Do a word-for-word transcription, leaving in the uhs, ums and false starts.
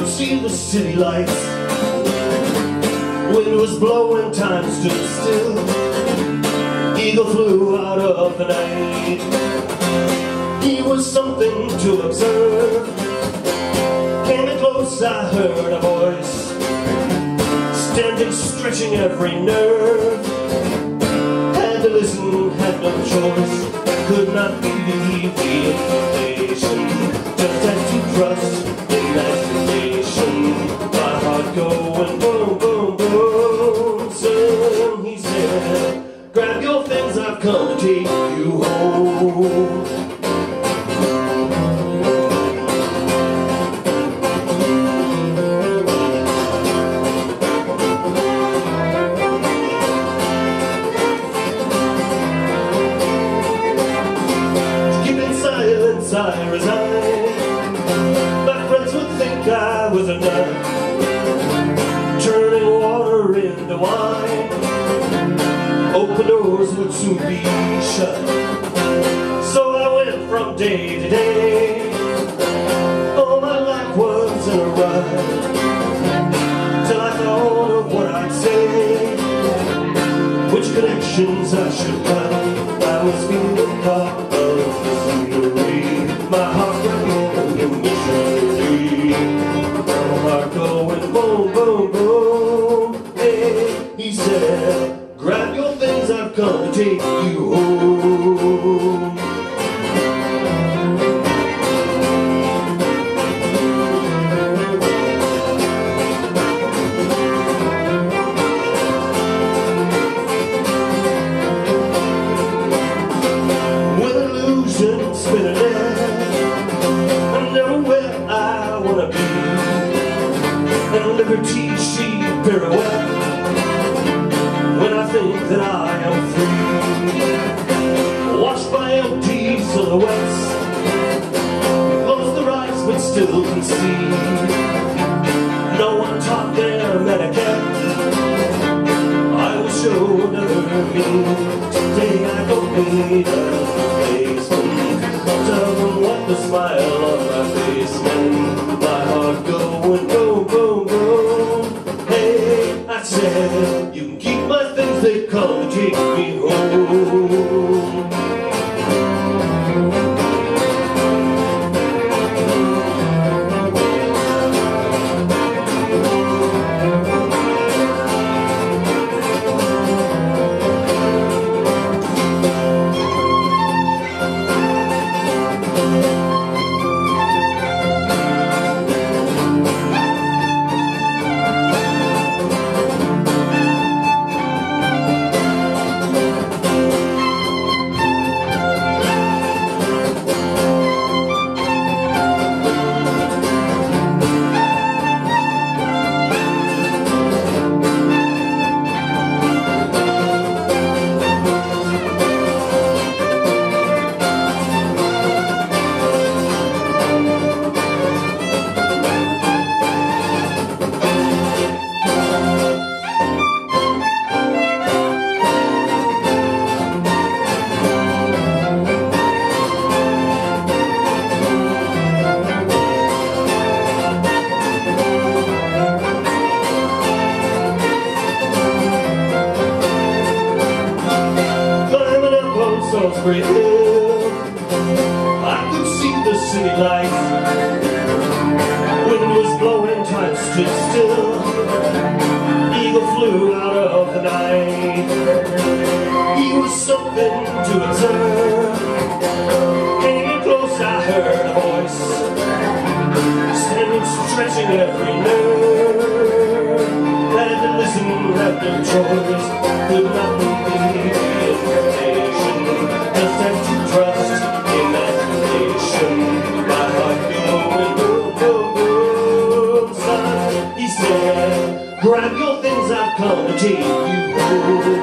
to see the city lights. Wind was blowing, time stood still. Eagle flew out of the night. He was something to observe. Came close, I heard a voice, standing, stretching every nerve. Had to listen, had no choice. Could not believe the information. Just had to trust imagination. My heart going boom, boom, boom. Son, he said, grab your things, I've come to take you home. I resigned. My friends would think I was a nut, turning water into wine. Open doors would soon be shut. So I went from day to day. All my life was in a rut, till I thought of what I'd say, which connections I should cut. I was feeling caught of the scenery. My heart going in misery. My heart going boom, boom, boom. Hey, he said, grab your things, I've come to take you home. Liberty, she pirouette. When I think that I am free, washed by empty silhouettes, close their eyes but still can see. No one taught their etiquette. I will show another me. Today I don't need a replacement. Tell them what the smile on my face meant. My heart going go go go. Hey, I said, you can keep my things, they come and take me home. Great hill, I could see the city lights. Wind was blowing, time stood still. Eagle flew out of the night. He was something to observe. Came close, I heard a voice, standing, stretching every nerve. Had to listen, had no choice. Could not believe the information. Just have to trust imagination. My heart going boom, boom, boom. Son, he said, grab your things, I've come to take you home.